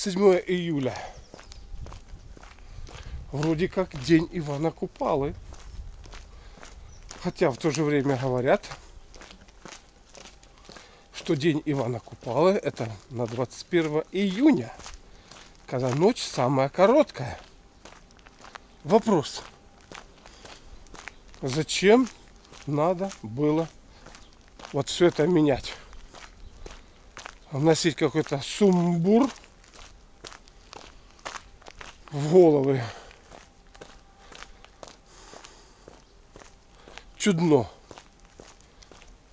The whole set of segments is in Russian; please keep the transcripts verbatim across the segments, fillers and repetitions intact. седьмое июля. Вроде как день Ивана Купалы. Хотя в то же время говорят, что день Ивана Купалы это на двадцать первое июня, когда ночь самая короткая. Вопрос. Зачем надо было вот все это менять? Вносить какой-то сумбур в головы. Чудно.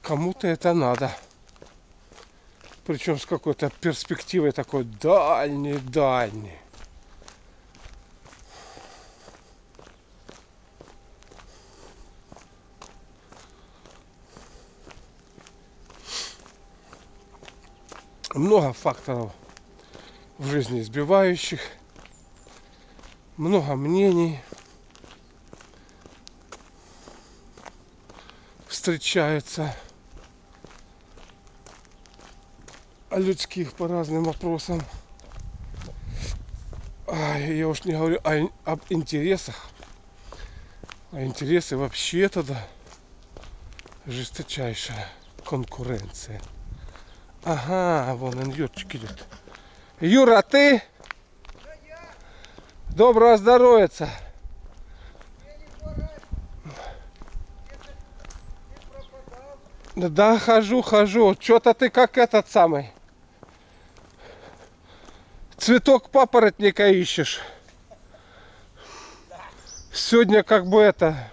Кому-то это надо. Причем с какой-то перспективой такой дальней-дальней. Много факторов в жизни сбивающих, много мнений встречается о людских по разным вопросам. Я уж не говорю о, об интересах, а интересы вообще тогда жесточайшая конкуренция. Ага, вон он, Юрчик идет. Юра, ты? Да, я. Доброго здоровья. Да, да, хожу, хожу. Что-то ты как этот самый. Цветок папоротника ищешь. Да. Сегодня как бы это...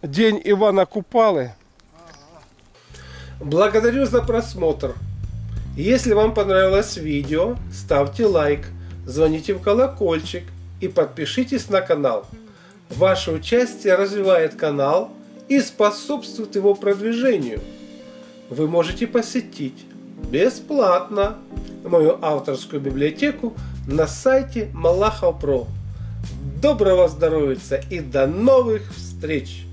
День Ивана Купалы. Благодарю за просмотр. Если вам понравилось видео, ставьте лайк, звоните в колокольчик и подпишитесь на канал. Ваше участие развивает канал и способствует его продвижению. Вы можете посетить бесплатно мою авторскую библиотеку на сайте малахов точка про. Доброго здоровья и до новых встреч!